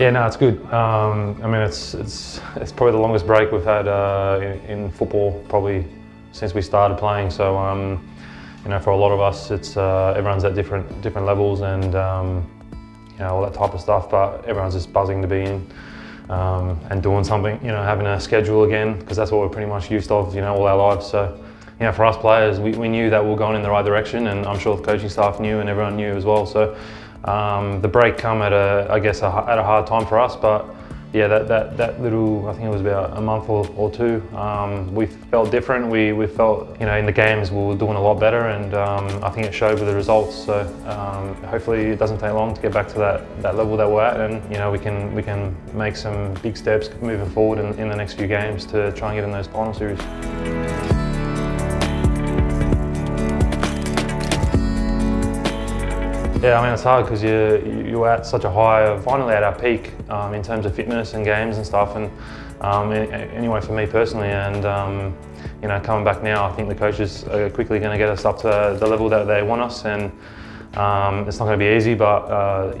Yeah, no, it's good. I mean, it's probably the longest break we've had in football probably since we started playing. So, you know, for a lot of us, it's everyone's at different levels and you know, all that type of stuff. But everyone's just buzzing to be in and doing something. You know, having a schedule again, because that's what we're pretty much used of. You know, all our lives. So, you know, for us players, we knew that we were going in the right direction, and I'm sure the coaching staff knew and everyone knew as well. So, the break come at a hard time for us, but yeah, that little, I think it was about a month or two, we felt different. We felt, you know, in the games we were doing a lot better, and I think it showed with the results. So hopefully it doesn't take long to get back to that level that we're at, and you know, we can make some big steps moving forward in the next few games to try and get in those final series. Yeah, I mean, it's hard because you're at such a high, finally at our peak in terms of fitness and games and stuff, and anyway, for me personally, and you know, coming back now, I think the coaches are quickly going to get us up to the level that they want us, and it's not going to be easy, but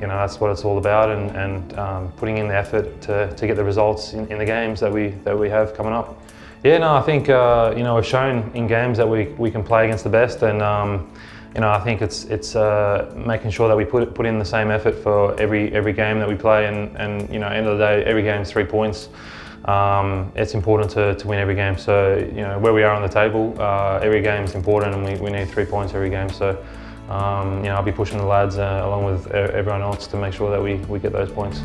you know, that's what it's all about, and putting in the effort to get the results in the games that we have coming up. Yeah, no, I think you know, we've shown in games that we can play against the best, and you know, I think it's making sure that we put in the same effort for every game that we play, and you know, end of the day, every game's 3 points. It's important to win every game. So you know, where we are on the table, every game's important, and we need 3 points every game. So you know, I'll be pushing the lads along with everyone else to make sure that we get those points.